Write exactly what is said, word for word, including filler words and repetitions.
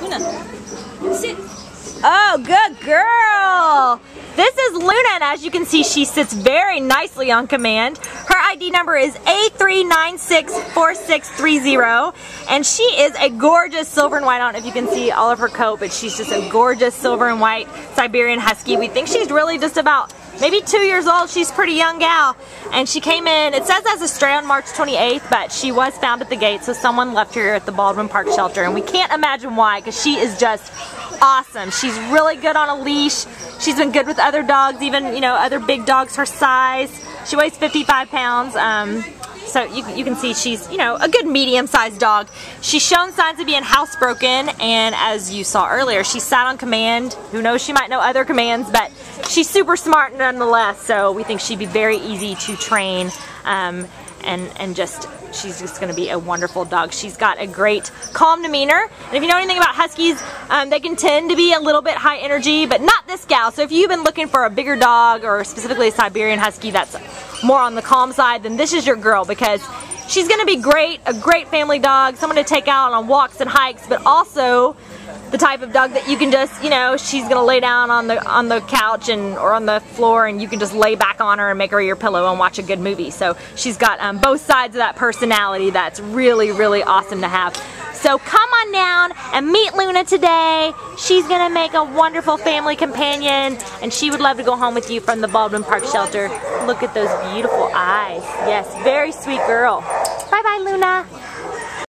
Luna, sit. Oh, good girl. This is Luna, and as you can see, she sits very nicely on command. Her I D number is A three nine six four six three zero, and she is a gorgeous silver and white. I don't know if you can see all of her coat, but she's just a gorgeous silver and white Siberian Husky. We think she's really just about maybe two years old. She's a pretty young gal, and she came in, it says as a stray on March twenty-eighth, but she was found at the gate, so someone left her at the Baldwin Park shelter, and we can't imagine why, because she is just awesome. She's really good on a leash. She's been good with other dogs, even, you know, other big dogs her size. She weighs fifty-five pounds, um, so you, you can see she's, you know, a good medium-sized dog. She's shown signs of being housebroken, and as you saw earlier, she sat on command. Who knows, she might know other commands, but she's super smart nonetheless, so we think she'd be very easy to train, um, and, and just... she's just going to be a wonderful dog. She's got a great calm demeanor. And if you know anything about Huskies, um, they can tend to be a little bit high energy, but not this gal. So if you've been looking for a bigger dog, or specifically a Siberian Husky that's more on the calm side, then this is your girl, because she's going to be great, a great family dog, someone to take out on walks and hikes, but also the type of dog that you can just, you know, she's going to lay down on the on the couch and or on the floor, and you can just lay back on her and make her your pillow and watch a good movie. So she's got um, both sides of that personality that's really, really awesome to have. So come on down and meet Luna today. She's going to make a wonderful family companion, and she would love to go home with you from the Baldwin Park shelter. Look at those beautiful eyes. Yes, very sweet girl. Bye-bye, Luna.